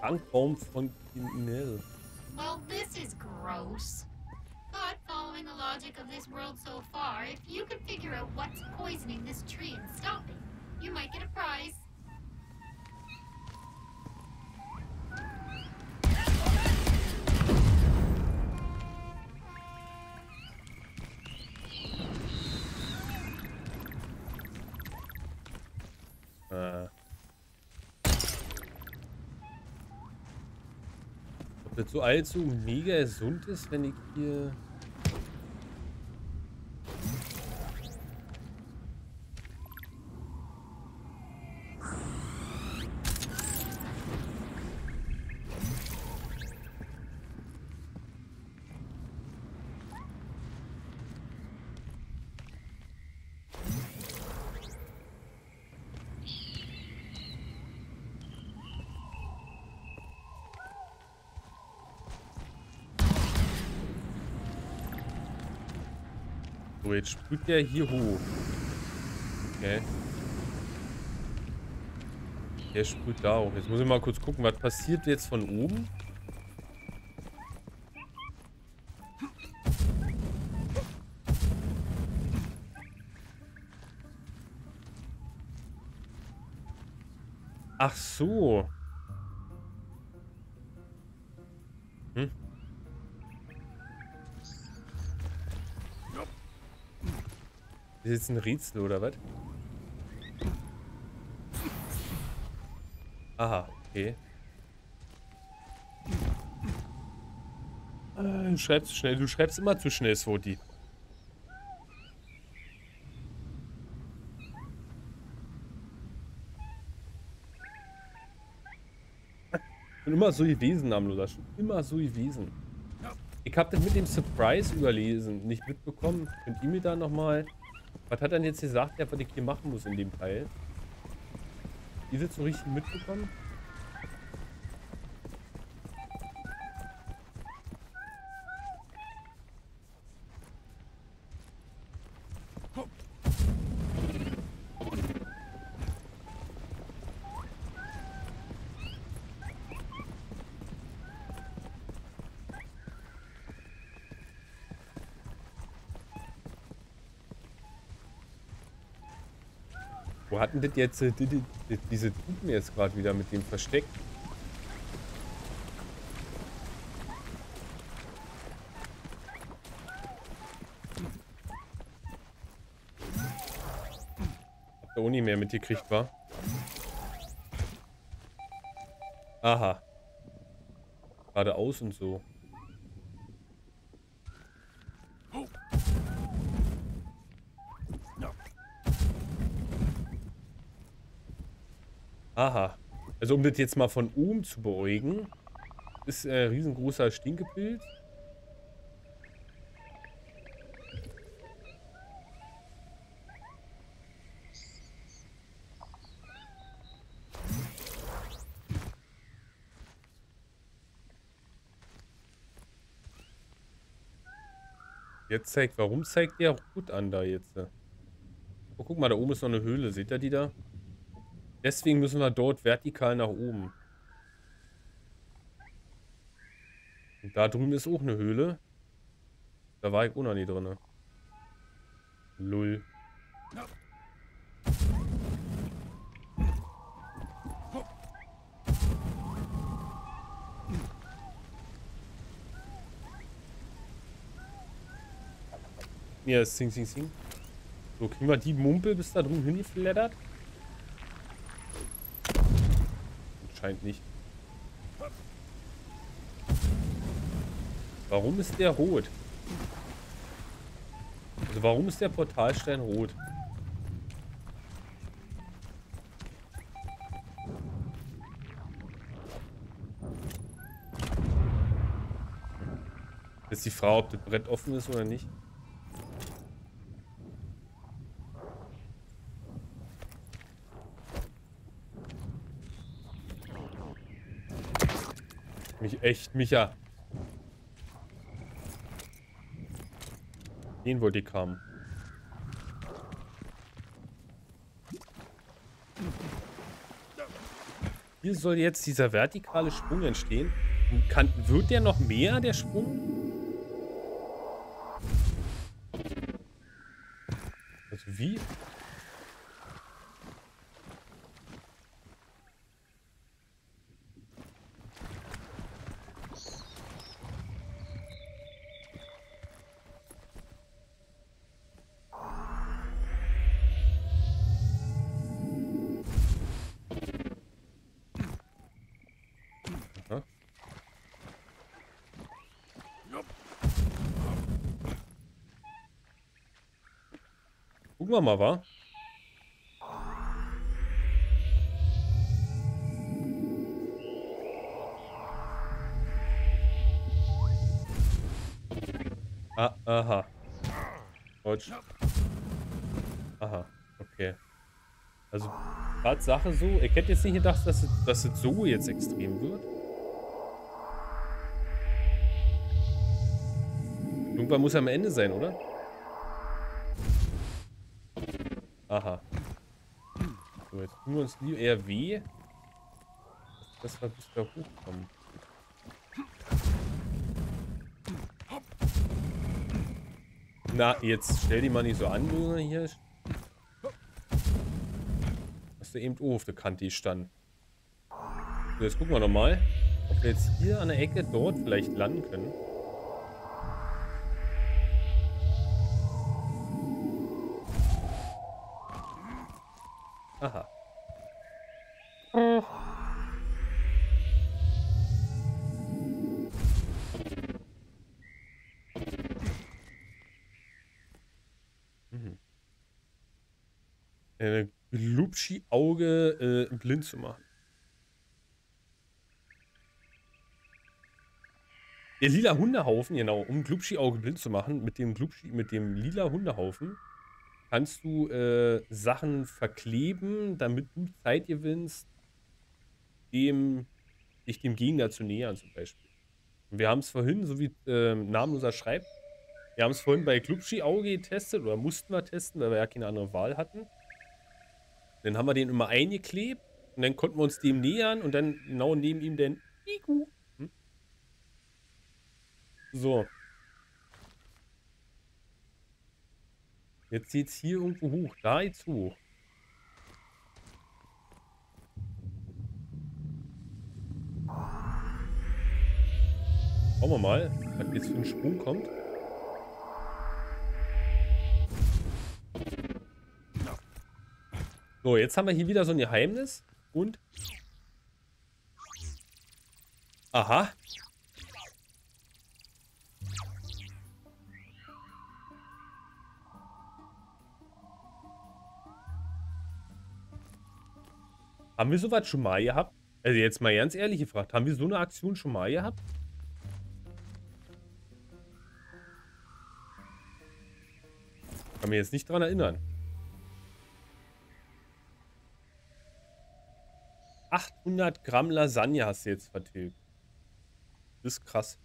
Phantom von Guinell. Well, this is gross. But following the logic of this world so far, if you can figure out what's poisoning this tree and stop it, you might get a prize. Ob das so allzu mega gesund ist, wenn ich hier... So, jetzt sprüht der hier hoch. Okay. Der sprüht da hoch. Jetzt muss ich mal kurz gucken, was passiert jetzt von oben? Ach so. Das ist jetzt ein Rätsel, oder was? Aha, okay. Du schreibst zu schnell. Du schreibst immer zu schnell, Svoti. Ich bin immer so gewesen, Amlo. Immer so gewesen. Ich hab das mit dem Surprise überlesen. Nicht mitbekommen. Könnt ihr mir da nochmal... Was hat er denn jetzt gesagt, was ich hier machen muss in dem Teil? Ihr seid so richtig mitbekommen? Wo hatten das jetzt diese Typen jetzt gerade wieder mit dem Versteck? Hab da auch nicht mehr mitgekriegt, war. Aha. Geradeaus und so. Aha. Also um das jetzt mal von oben zu beäugen, ist ein riesengroßer Stinkebild. Jetzt zeigt, warum zeigt der Rot an da jetzt? Oh, guck mal, da oben ist noch eine Höhle. Seht ihr die da? Deswegen müssen wir dort vertikal nach oben. Und da drüben ist auch eine Höhle. Da war ich auch noch nie drin. Lull. Ja, sing, sing, sing. So, kriegen wir die Mumpel bis da drüben hingeflattert? Scheint nicht. Warum ist der rot? Also warum ist der Portalstein rot? Ist die Frage, ob das Brett offen ist oder nicht. Echt, Micha. Den wollte ich haben. Hier soll jetzt dieser vertikale Sprung entstehen. Wird der noch mehr, der Sprung? Also wie? Gucken wir mal, wa? Ah, aha. Deutsch. Aha, okay. Also, gerade Sache so. Ich hätte jetzt nicht gedacht, dass es so jetzt extrem wird. Irgendwann muss er am Ende sein, oder? Aha. So, jetzt tun wir uns lieber eher weh, dass wir bis da hochkommen. Na, jetzt stell die mal nicht so an, Loser, hier. Hast du eben auch auf der Kante standen. So, jetzt gucken wir nochmal, ob wir jetzt hier an der Ecke dort vielleicht landen können. Aha. Glubschi-Auge blind zu machen. Der lila Hundehaufen, genau, um Glubschi-Auge blind zu machen, mit dem lila Hundehaufen kannst du Sachen verkleben, damit du Zeit gewinnst, dich dem Gegner zu nähern, zum Beispiel. Und wir haben es vorhin, so wie Namenloser schreibt, wir haben es vorhin bei Glubschi-Auge getestet, oder mussten wir testen, weil wir ja keine andere Wahl hatten. Dann haben wir den immer eingeklebt und dann konnten wir uns dem nähern und dann genau neben ihm den Igu. Hm? So. Jetzt geht's hier irgendwo hoch. Da geht's hoch. Schauen wir mal, was jetzt für ein Sprung kommt. So, jetzt haben wir hier wieder so ein Geheimnis. Und... Aha. Haben wir sowas schon mal gehabt? Also jetzt mal ganz ehrlich gefragt, haben wir so eine Aktion schon mal gehabt? Kann mich jetzt nicht dran erinnern. 800 Gramm Lasagne hast du jetzt vertilgt. Das ist krass.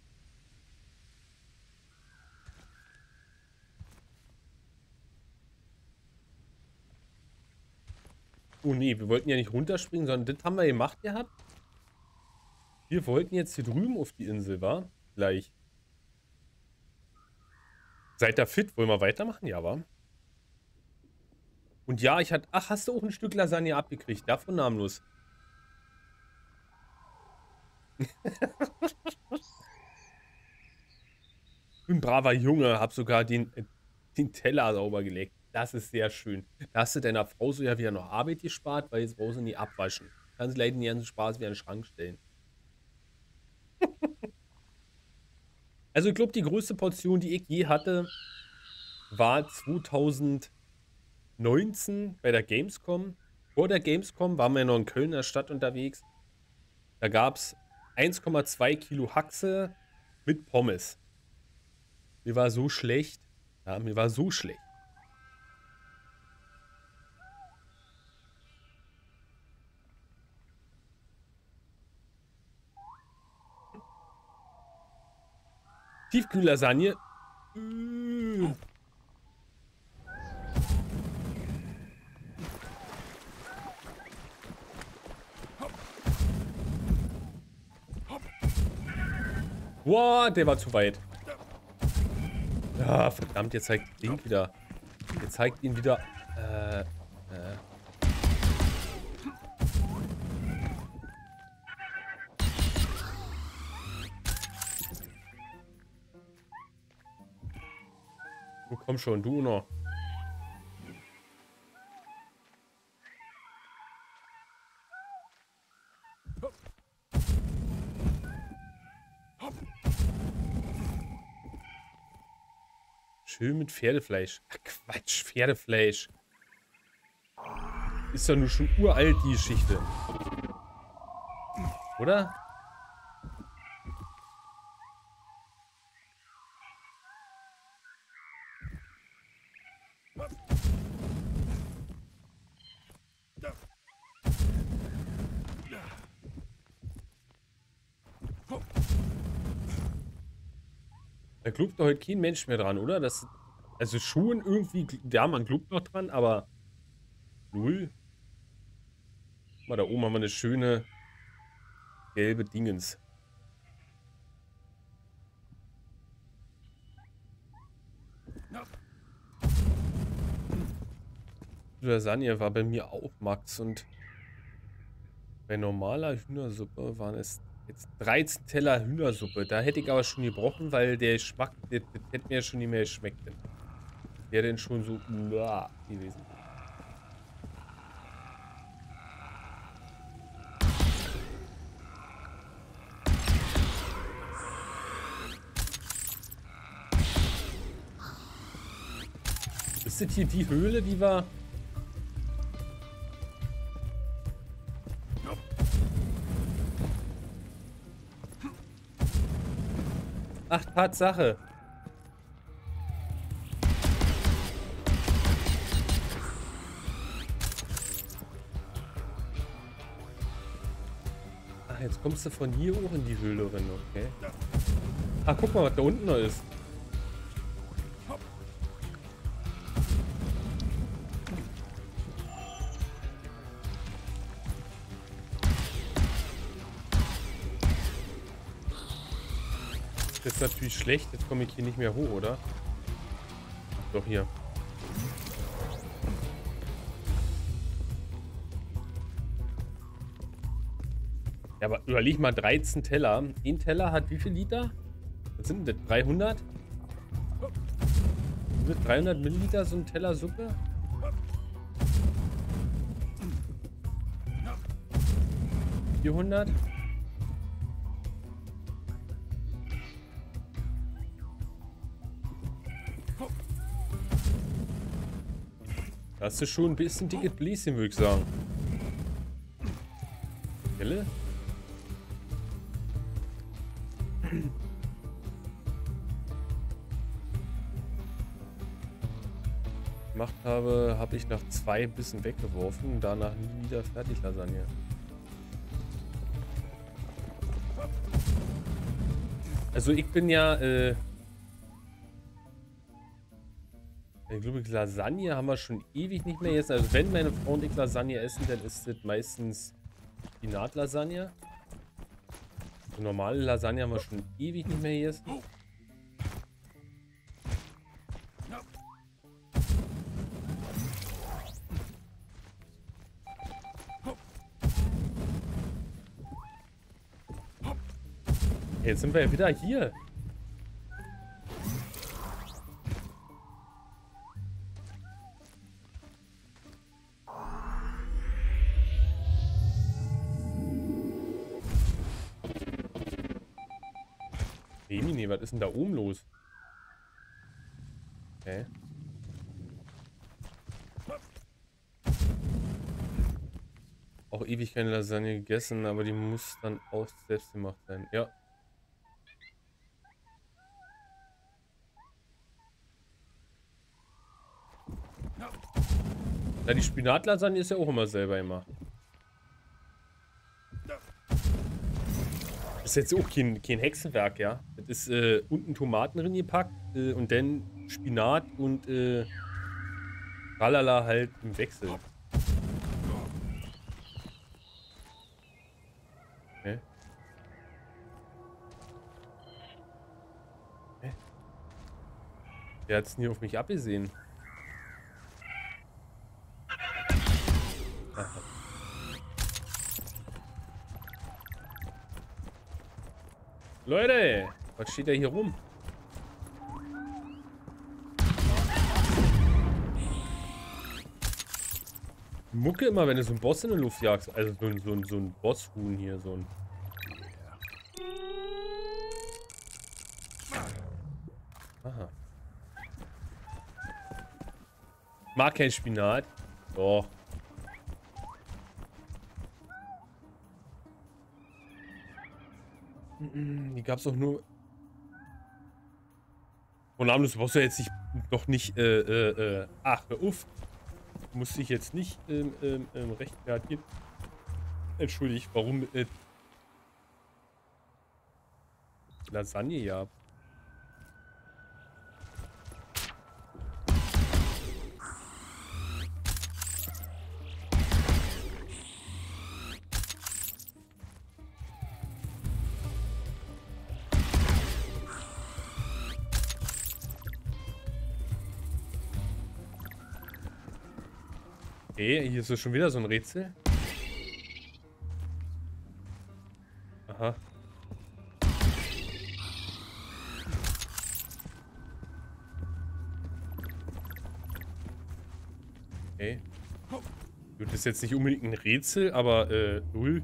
Oh ne, wir wollten ja nicht runterspringen, sondern das haben wir gemacht gehabt. Wir wollten jetzt hier drüben auf die Insel, wa? Gleich. Seid ihr fit? Wollen wir weitermachen? Ja, wa? Und ja, ich hatte... Ach, hast du auch ein Stück Lasagne abgekriegt? Davon namenlos. Ich bin ein braver Junge, hab sogar den Teller sauber gelegt. Das ist sehr schön. Da hast du deiner Frau so ja wieder noch Arbeit gespart, weil jetzt brauchst du nie abwaschen. Kannst du leider den ganzen Spaß wieder in den Schrank stellen. Also ich glaube, die größte Portion, die ich je hatte, war 2019 bei der Gamescom. Vor der Gamescom waren wir noch in Köln in der Stadt unterwegs. Da gab es 1,2 Kilo Haxe mit Pommes. Mir war so schlecht. Ja, mir war so schlecht. Tiefkühllasagne. Wow, der war zu weit. Ah, verdammt, jetzt zeigt Link wieder. Jetzt zeigt ihn wieder. Du komm schon, du noch. Schön mit Pferdefleisch. Ach Quatsch, Pferdefleisch. Ist ja nun schon uralt, die Geschichte. Oder? Da glaubt doch heute kein Mensch mehr dran, oder? Das, also schon irgendwie, ja, man glaubt noch dran, aber null. Mal da oben haben wir eine schöne gelbe Dingens. Lasagne war bei mir auch Max und bei normaler Hühnersuppe waren es jetzt 13 Teller Hühnersuppe. Da hätte ich aber schon gebrochen, weil der Geschmack, das hätte mir ja schon nicht mehr geschmeckt. Wäre denn schon so gewesen. Ist das hier die Höhle, die war... Ach, Tatsache. Ach, jetzt kommst du von hier hoch in die Höhle rein, okay. Ach, guck mal, was da unten noch ist. Das ist natürlich schlecht, jetzt komme ich hier nicht mehr hoch, oder? Doch, hier. Ja, aber überleg mal, 13 Teller. Ein Teller hat wie viel Liter? Was sind denn das? 300? Mit 300 Milliliter so ein Teller Suppe? Mit 400? Das ist schon ein bisschen dicke Bläschen, würde ich sagen. Gelle? Gemacht habe ich nach 2 Bissen weggeworfen und danach nie wieder fertig Lasagne. Also ich bin ja... Ich glaube, Lasagne haben wir schon ewig nicht mehr gegessen. Also wenn meine Frau und ich Lasagne essen, dann ist das meistens Spinatlasagne. Also normale Lasagne haben wir schon ewig nicht mehr gegessen. Jetzt sind wir ja wieder hier. Was ist denn da oben los? Okay. Auch ewig keine Lasagne gegessen, aber die muss dann auch selbst gemacht sein. Ja. Na, die Spinatlasagne ist ja auch immer selber gemacht. Das ist jetzt auch kein Hexenwerk, ja. Das ist unten Tomaten drin gepackt und dann Spinat und tralala halt im Wechsel. Okay. Der hat's nie auf mich abgesehen. Aha. Leute, was steht da hier rum? Mucke immer, wenn du so einen Boss in der Luft jagst. Also so ein Bosshuhn hier, so ein... Aha. Mag kein Spinat. Doch. Die gab's doch nur... Oh, Namens, du brauchst ja jetzt nicht... Ach, uff. Musste ich jetzt nicht rechtfertigen. Entschuldigt, warum Lasagne ja. Hey, hier ist es schon wieder so ein Rätsel. Aha. Okay. Gut, das ist jetzt nicht unbedingt ein Rätsel, aber null.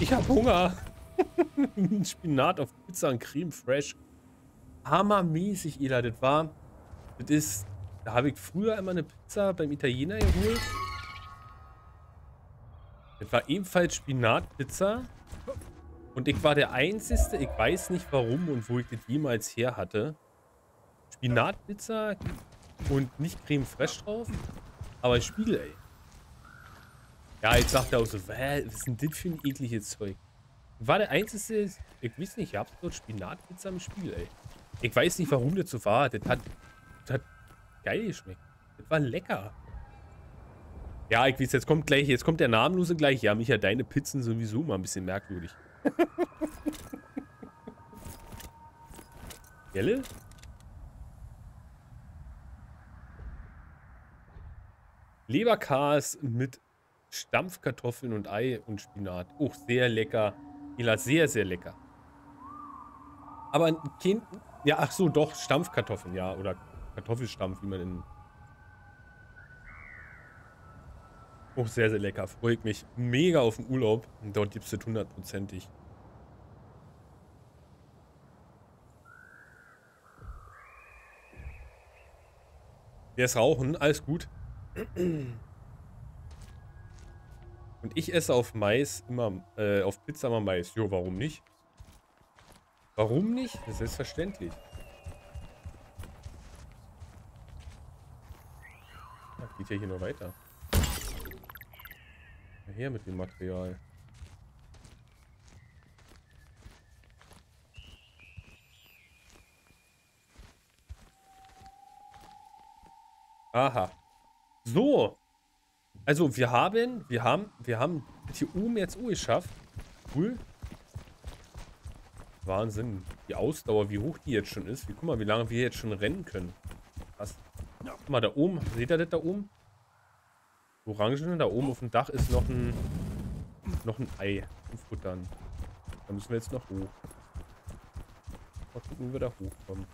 Ich hab Hunger. Spinat auf Pizza und Creme Fresh. Hammermäßig, Ela, das war... Das ist, da habe ich früher immer eine Pizza beim Italiener geholt. Das war ebenfalls Spinatpizza. Und ich war der Einzige, ich weiß nicht warum und wo ich das jemals her hatte. Spinatpizza und nicht Creme Fraiche drauf. Aber Spiegel, ey. Ja, ich dachte auch so, was ist denn das für ein ekliges Zeug? Ich war der Einzige, ich weiß nicht, ich hab's dort Spinatpizza im Spiegel, ey. Ich weiß nicht, warum das so war. Das hat geil geschmeckt. Das war lecker. Ja, ich weiß, jetzt kommt der Namenlose gleich. Ja, Micha, deine Pizzen sowieso mal ein bisschen merkwürdig. Gelle? Leberkas mit Stampfkartoffeln und Ei und Spinat. Oh, sehr lecker. Ela, sehr, sehr lecker. Aber kein... Ja, ach so, doch, Stampfkartoffeln, ja, oder... Kartoffelstampf, wie man in... Oh, sehr, sehr lecker. Freue ich mich mega auf den Urlaub. Und dort gibt es das hundertprozentig. Der ist rauchen, alles gut. Und ich esse auf Mais immer, auf Pizza immer Mais. Jo, warum nicht? Warum nicht? Das ist selbstverständlich. Geht ja hier noch weiter. Her mit dem Material. Aha. So. Also wir haben hier oben jetzt geschafft. Cool. Wahnsinn. Die Ausdauer, wie hoch die jetzt schon ist. Guck mal, wie lange wir jetzt schon rennen können. Was? Guck mal, da oben. Seht ihr das da oben? Orangen. Da oben auf dem Dach ist noch ein Ei zum Futtern. Da müssen wir jetzt noch hoch. Mal gucken, wie wir da hochkommen.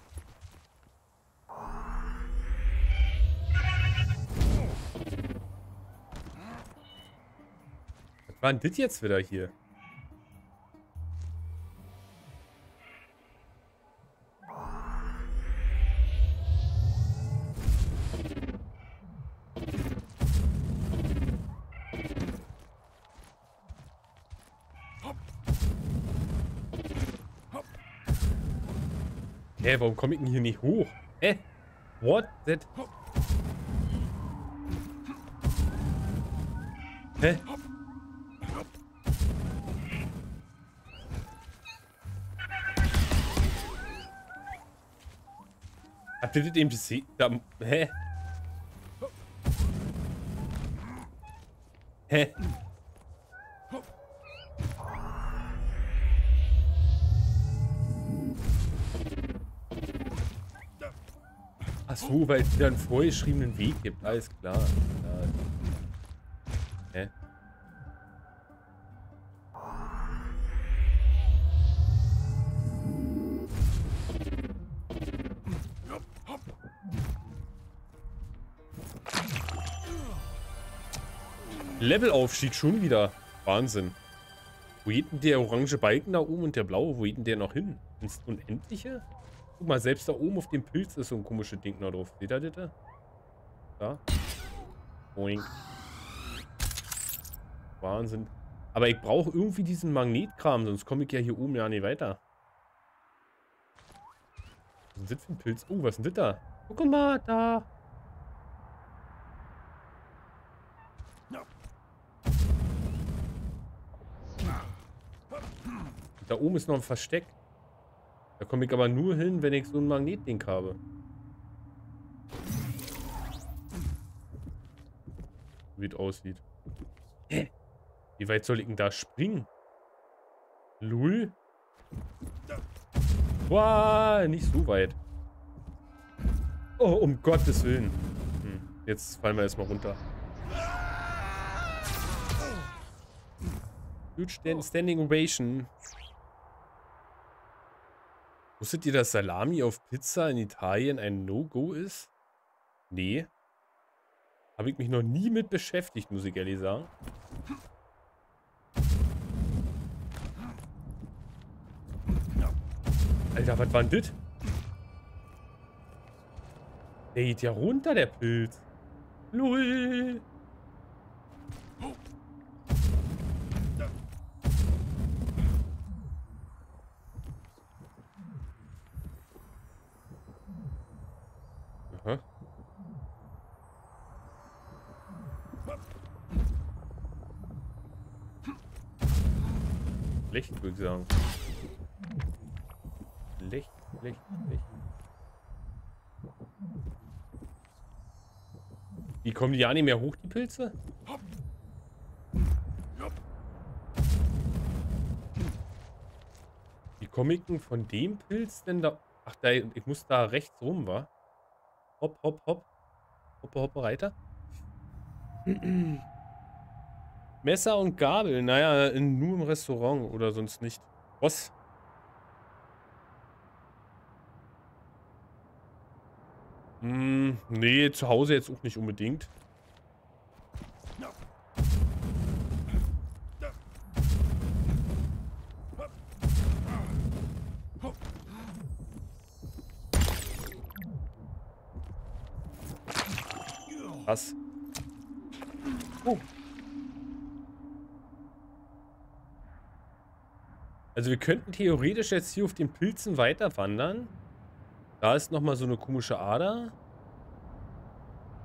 Was war denn das jetzt wieder hier? Hey, warum komme ich denn hier nicht hoch? Hä? What? That? Hä? Habt ihr das eben gesehen? Hä? Hä? Achso, weil es wieder einen vorgeschriebenen Weg gibt. Alles klar. Hä? Levelaufstieg schon wieder. Wahnsinn. Wo geht denn der orange Balken da oben und der blaue? Wo geht denn der noch hin? Ins Unendliche? Guck mal, selbst da oben auf dem Pilz ist so ein komisches Ding noch drauf. Seht ihr das da? Da. Boink. Wahnsinn. Aber ich brauche irgendwie diesen Magnetkram, sonst komme ich ja hier oben ja nicht weiter. Was ist denn das für ein Pilz? Oh, was ist denn das da? Guck mal, da. Da oben ist noch ein Versteck. Da komme ich aber nur hin, wenn ich so ein Magnetding habe. Wie es aussieht. Hä? Wie weit soll ich denn da springen? Lul? Wow, nicht so weit. Oh, um Gottes Willen. Jetzt fallen wir erstmal runter. Standing Ovation. Wusstet ihr, dass Salami auf Pizza in Italien ein No-Go ist? Nee. Habe ich mich noch nie mit beschäftigt, muss ich ehrlich sagen. Alter, was war denn das? Der geht ja runter, der Pilz. Lol. Schlecht, würde ich sagen. Schlecht, schlecht, schlecht. Die kommen die ja nicht mehr hoch, die Pilze? Die Komiken von dem Pilz denn da... Ach, da, ich muss da rechts rum, wa? Hopp, hopp, hopp. Hoppe, hoppe, Reiter. Messer und Gabel, naja, nur im Restaurant oder sonst nicht. Was? Nee, zu Hause jetzt auch nicht unbedingt. Was? Oh. Also wir könnten theoretisch jetzt hier auf den Pilzen weiter wandern. Da ist nochmal so eine komische Ader.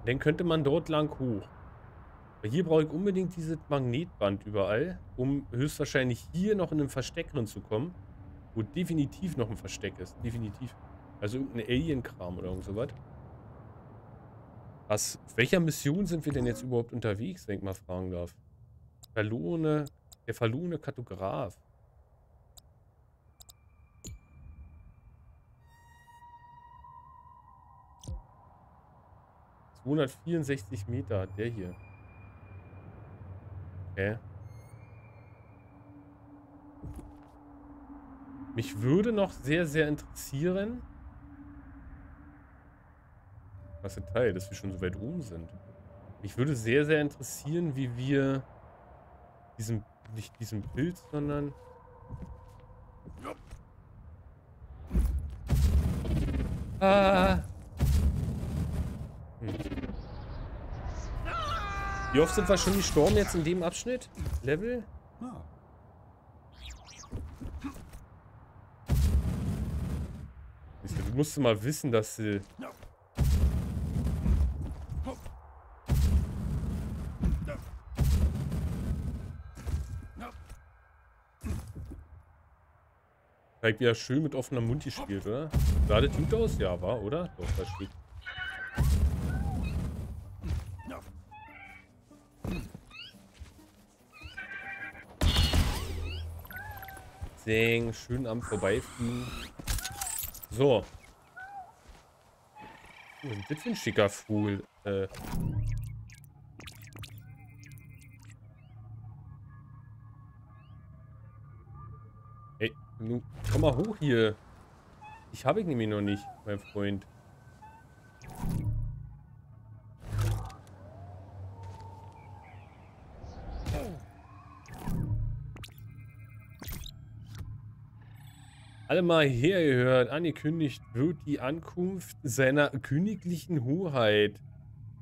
Dann könnte man dort lang hoch. Aber hier brauche ich unbedingt dieses Magnetband überall, um höchstwahrscheinlich hier noch in einem Versteck drin zu kommen. Wo definitiv noch ein Versteck ist. Definitiv. Also irgendein Alien-Kram oder irgend sowas. Was? Auf welcher Mission sind wir denn jetzt überhaupt unterwegs, wenn ich mal fragen darf? Der verlorene Kartograf. ...164 Meter, der hier. Okay. Mich würde noch sehr, sehr interessieren... Was ein Teil, dass wir schon so weit oben sind. Mich würde sehr, sehr interessieren, wie wir... Nicht diesen Pilz, sondern... Ah! Wie oft sind wir schon gestorben jetzt in dem Abschnitt? Level? Du musst mal wissen, dass sie... Zeigt wieder schön mit offenem Mund gespielt, oder? Sah das gut aus? Ja, war, oder? Doch, das steht. Schön am Vorbeifliegen. So. Was ist das für ein schicker Fuhl? Hey, nun komm mal hoch hier. Ich habe ihn nämlich noch nicht, mein Freund. Alle mal hergehört, angekündigt wird die Ankunft seiner königlichen Hoheit.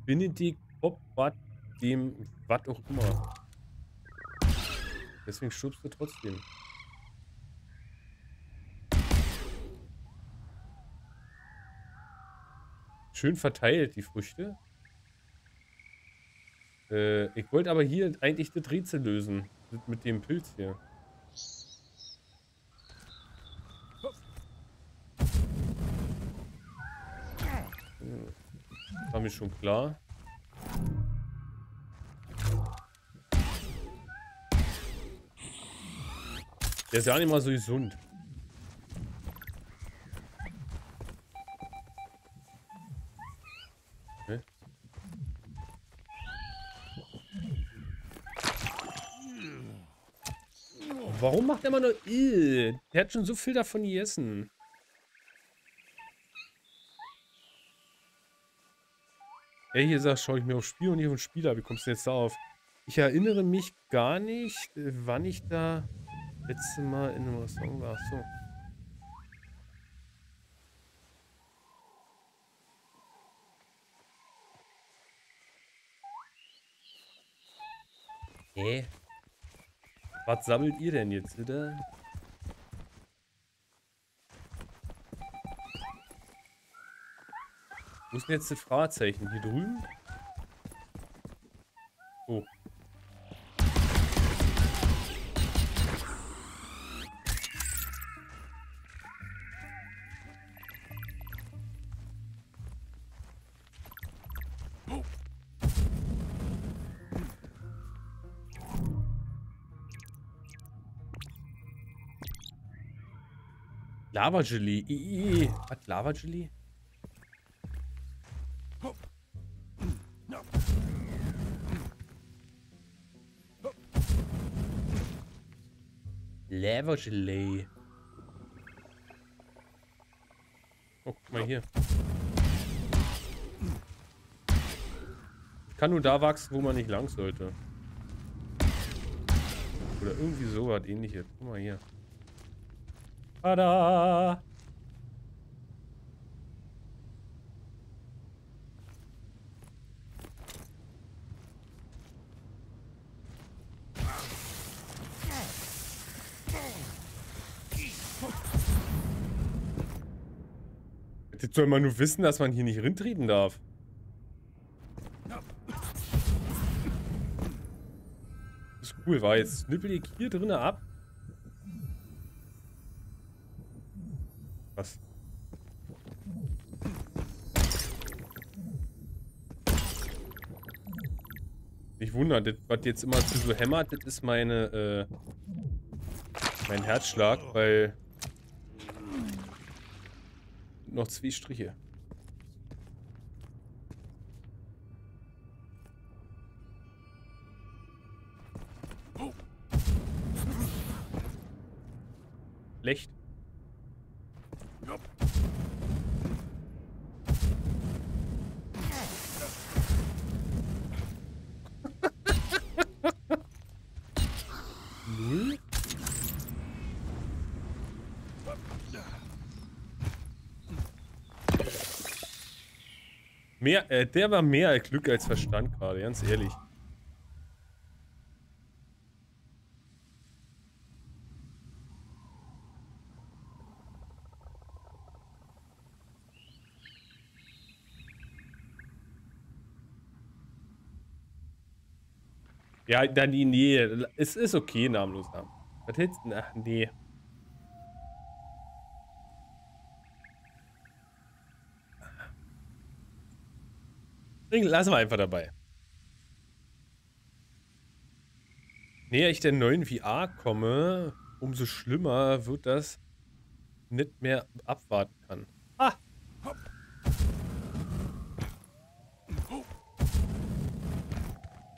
Benedikt Popwatt, dem was auch immer. Deswegen schubst du trotzdem. Schön verteilt, die Früchte. Ich wollte aber hier eigentlich das Rätsel lösen. Mit dem Pilz hier. War mir schon klar. Der ist ja nicht mal so gesund. Hä? Warum macht er immer nur Ill? Der hat schon so viel davon gegessen. Er hier sagt, schaue ich mir auf Spiel und hier auf Spieler. Wie kommst du jetzt da auf? Ich erinnere mich gar nicht, wann ich da letzte Mal in einem Restaurant war. Achso. Hä? Was sammelt ihr denn jetzt, oder? Wo ist denn jetzt das Fragezeichen? Hier drüben? Oh. Lava Jelly. Was? Lava Jelly? Levergelee. Oh, guck mal hier. Kann nur da wachsen, wo man nicht lang sollte. Oder irgendwie so was ähnliches. Guck mal hier. Tada! Jetzt soll man nur wissen, dass man hier nicht rintreten darf. Das ist cool, war jetzt schnippel ich hier drinnen ab. Was? Ich wundere, das, was jetzt immer zu so hämmert, das ist meine, mein Herzschlag, weil noch 2 Striche. Schlecht. Mehr, der war mehr Glück als Verstand gerade, ganz ehrlich. Ja, dann die Nähe. Es ist okay, namenlos haben. Was hältst du? Ach, nee. Lassen wir einfach dabei. Näher ich der neuen VR komme, umso schlimmer wird das, nicht mehr abwarten kann. Ah!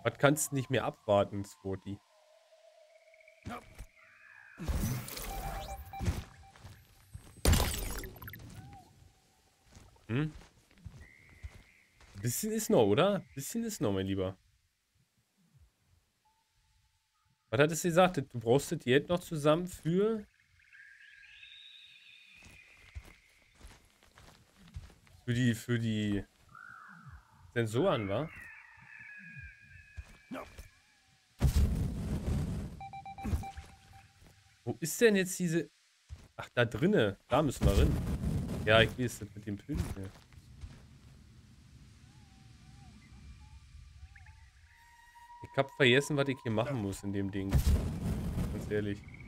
Was kannst du nicht mehr abwarten, Swoti? Hm? Bisschen ist noch, oder? Bisschen ist noch, mein Lieber. Was hattest du gesagt? Du brauchst das jetzt noch zusammen für die Sensoren, wa? Wo ist denn jetzt diese... Ach, da drinne. Da müssen wir rein. Ja, ich weiß das mit dem Pilz. Ich hab vergessen, was ich hier machen muss in dem Ding. Ganz ehrlich.